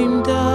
dreamed of.